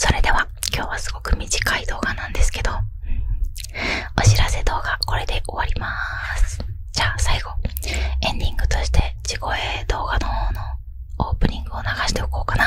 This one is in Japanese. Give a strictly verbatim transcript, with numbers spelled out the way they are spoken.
それでは今日はすごく短い動画なんですけど、しておこうかな。